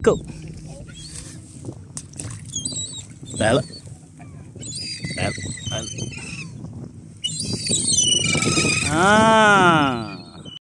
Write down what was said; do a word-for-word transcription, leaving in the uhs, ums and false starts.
Go. Bella. Bella. Bella. Ah.